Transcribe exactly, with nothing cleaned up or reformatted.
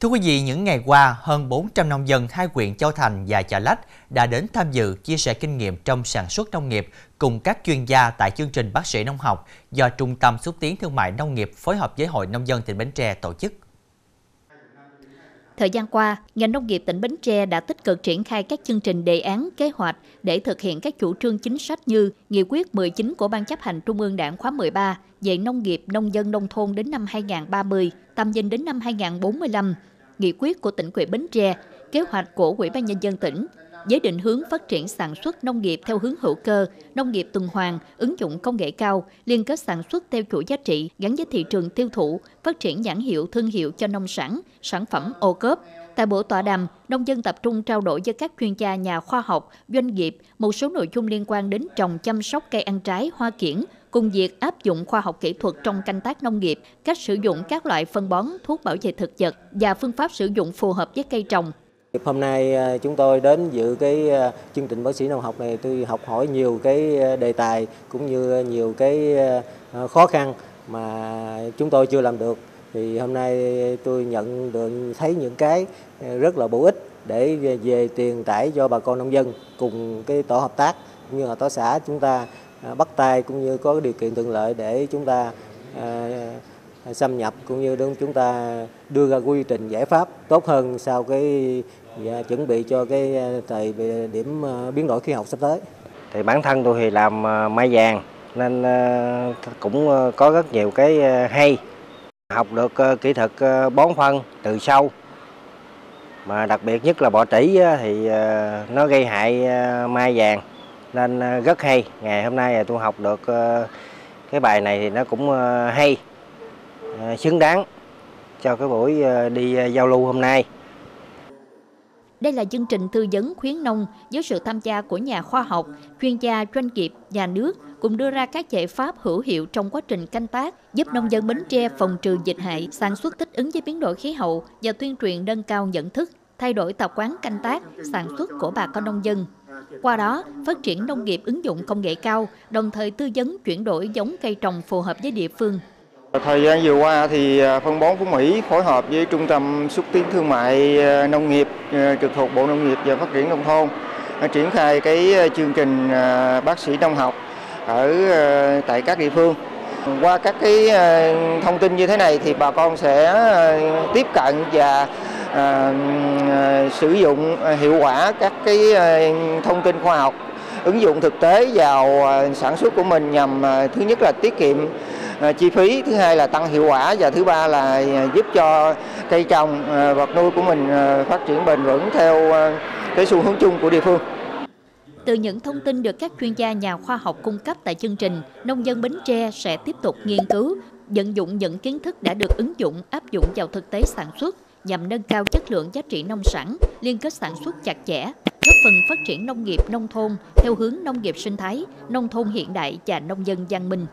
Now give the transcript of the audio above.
Thưa quý vị, những ngày qua, hơn bốn trăm nông dân hai huyện Châu Thành và Chợ Lách đã đến tham dự chia sẻ kinh nghiệm trong sản xuất nông nghiệp cùng các chuyên gia tại chương trình Bác sĩ Nông học do Trung tâm Xúc tiến Thương mại Nông nghiệp phối hợp với Hội Nông dân tỉnh Bến Tre tổ chức. Thời gian qua, ngành nông nghiệp tỉnh Bến Tre đã tích cực triển khai các chương trình đề án, kế hoạch để thực hiện các chủ trương chính sách như Nghị quyết mười chín của Ban chấp hành Trung ương Đảng khóa mười ba về nông nghiệp, nông dân, nông thôn đến năm hai nghìn không trăm ba mươi, tầm nhìn đến năm hai nghìn không trăm bốn mươi lăm, Nghị quyết của tỉnh ủy Bến Tre, kế hoạch của Ủy ban Nhân dân tỉnh, với định hướng phát triển sản xuất nông nghiệp theo hướng hữu cơ, nông nghiệp tuần hoàn, ứng dụng công nghệ cao, liên kết sản xuất theo chuỗi giá trị gắn với thị trường tiêu thụ, phát triển nhãn hiệu thương hiệu cho nông sản, sản phẩm ô cốp. Tại buổi tọa đàm, nông dân tập trung trao đổi với các chuyên gia, nhà khoa học, doanh nghiệp một số nội dung liên quan đến trồng chăm sóc cây ăn trái, hoa kiểng, cùng việc áp dụng khoa học kỹ thuật trong canh tác nông nghiệp, cách sử dụng các loại phân bón, thuốc bảo vệ thực vật và phương pháp sử dụng phù hợp với cây trồng. Hôm nay chúng tôi đến dự cái chương trình Bác sĩ Nông học này, tôi học hỏi nhiều cái đề tài cũng như nhiều cái khó khăn mà chúng tôi chưa làm được. Thì hôm nay tôi nhận được thấy những cái rất là bổ ích để về, về truyền tải cho bà con nông dân cùng cái tổ hợp tác cũng như là tổ xã chúng ta bắt tay cũng như có điều kiện thuận lợi để chúng ta xâm nhập cũng như đúng chúng ta đưa ra quy trình giải pháp tốt hơn sau cái dạ, chuẩn bị cho cái thời điểm biến đổi khí hậu sắp tới. Thì bản thân tôi thì làm mai vàng nên cũng có rất nhiều cái hay, học được kỹ thuật bón phân từ sâu, mà đặc biệt nhất là bọ trĩ thì nó gây hại mai vàng nên rất hay. Ngày hôm nay tôi học được cái bài này thì nó cũng hay, xứng đáng cho cái buổi đi giao lưu hôm nay. Đây là chương trình tư vấn khuyến nông với sự tham gia của nhà khoa học, chuyên gia, doanh nghiệp, nhà nước cùng đưa ra các giải pháp hữu hiệu trong quá trình canh tác, giúp nông dân Bến Tre phòng trừ dịch hại, sản xuất thích ứng với biến đổi khí hậu và tuyên truyền nâng cao nhận thức, thay đổi tập quán canh tác, sản xuất của bà con nông dân. Qua đó, phát triển nông nghiệp ứng dụng công nghệ cao, đồng thời tư vấn chuyển đổi giống cây trồng phù hợp với địa phương. Thời gian vừa qua thì phân bón của Mỹ phối hợp với Trung tâm Xúc tiến Thương mại Nông nghiệp trực thuộc Bộ Nông nghiệp và Phát triển Nông thôn triển khai cái chương trình Bác sĩ Nông học ở tại các địa phương. Qua các cái thông tin như thế này thì bà con sẽ tiếp cận và sử dụng hiệu quả các cái thông tin khoa học, ứng dụng thực tế vào sản xuất của mình nhằm thứ nhất là tiết kiệm chi phí, thứ hai là tăng hiệu quả và thứ ba là giúp cho cây trồng, vật nuôi của mình phát triển bền vững theo cái xu hướng chung của địa phương. Từ những thông tin được các chuyên gia, nhà khoa học cung cấp tại chương trình, nông dân Bến Tre sẽ tiếp tục nghiên cứu, vận dụng những kiến thức đã được ứng dụng, áp dụng vào thực tế sản xuất nhằm nâng cao chất lượng giá trị nông sản, liên kết sản xuất chặt chẽ, góp phần phát triển nông nghiệp nông thôn theo hướng nông nghiệp sinh thái, nông thôn hiện đại và nông dân văn minh.